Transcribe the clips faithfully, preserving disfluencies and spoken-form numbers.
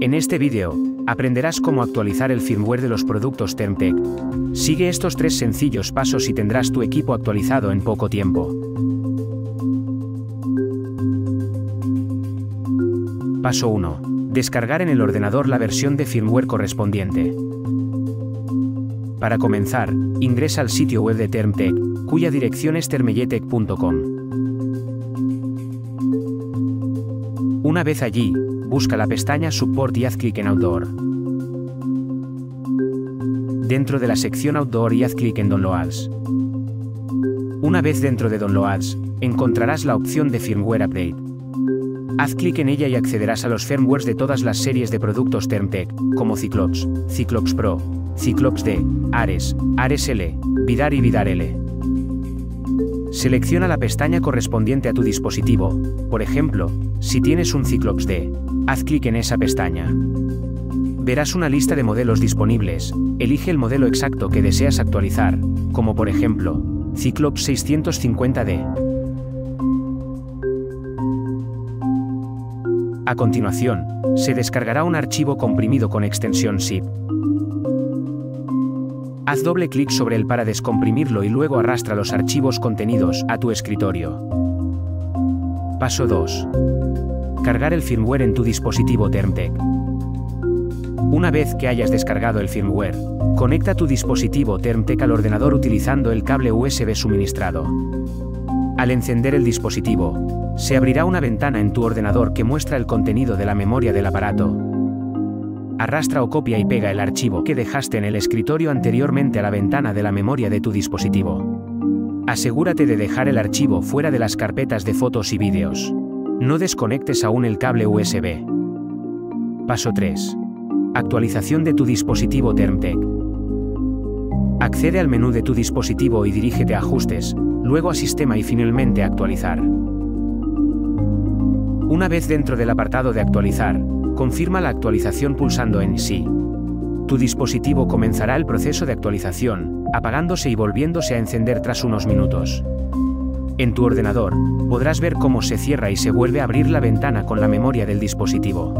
En este vídeo, aprenderás cómo actualizar el firmware de los productos ThermTec. Sigue estos tres sencillos pasos y tendrás tu equipo actualizado en poco tiempo. Paso uno. Descargar en el ordenador la versión de firmware correspondiente. Para comenzar, ingresa al sitio web de ThermTec, cuya dirección es thermeyetec punto com. Una vez allí, busca la pestaña Support y haz clic en Outdoor. Dentro de la sección Outdoor y haz clic en Downloads. Una vez dentro de Downloads, encontrarás la opción de Firmware Update. Haz clic en ella y accederás a los firmwares de todas las series de productos ThermTec, como Cyclops, Cyclops Pro, Cyclops D, Ares, Ares L, Vidar y Vidar L. Selecciona la pestaña correspondiente a tu dispositivo. Por ejemplo, si tienes un Cyclops D, haz clic en esa pestaña. Verás una lista de modelos disponibles. Elige el modelo exacto que deseas actualizar, como por ejemplo, Cyclops seiscientos cincuenta D. A continuación, se descargará un archivo comprimido con extensión zip. Haz doble clic sobre él para descomprimirlo y luego arrastra los archivos contenidos a tu escritorio. Paso dos. Cargar el firmware en tu dispositivo ThermTec. Una vez que hayas descargado el firmware, conecta tu dispositivo ThermTec al ordenador utilizando el cable U S B suministrado. Al encender el dispositivo, se abrirá una ventana en tu ordenador que muestra el contenido de la memoria del aparato. Arrastra o copia y pega el archivo que dejaste en el escritorio anteriormente a la ventana de la memoria de tu dispositivo. Asegúrate de dejar el archivo fuera de las carpetas de fotos y vídeos. No desconectes aún el cable U S B. Paso tres. Actualización de tu dispositivo ThermTec. Accede al menú de tu dispositivo y dirígete a Ajustes, luego a Sistema y finalmente a Actualizar. Una vez dentro del apartado de Actualizar, confirma la actualización pulsando en Sí. Tu dispositivo comenzará el proceso de actualización, apagándose y volviéndose a encender tras unos minutos. En tu ordenador, podrás ver cómo se cierra y se vuelve a abrir la ventana con la memoria del dispositivo.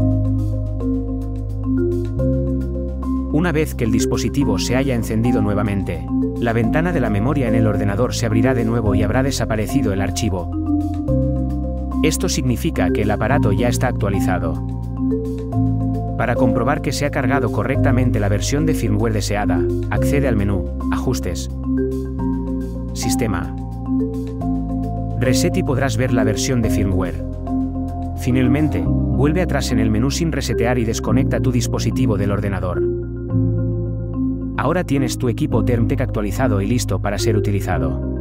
Una vez que el dispositivo se haya encendido nuevamente, la ventana de la memoria en el ordenador se abrirá de nuevo y habrá desaparecido el archivo. Esto significa que el aparato ya está actualizado. Para comprobar que se ha cargado correctamente la versión de firmware deseada, accede al menú Ajustes, Sistema, Reset y podrás ver la versión de firmware. Finalmente, vuelve atrás en el menú sin resetear y desconecta tu dispositivo del ordenador. Ahora tienes tu equipo ThermTec actualizado y listo para ser utilizado.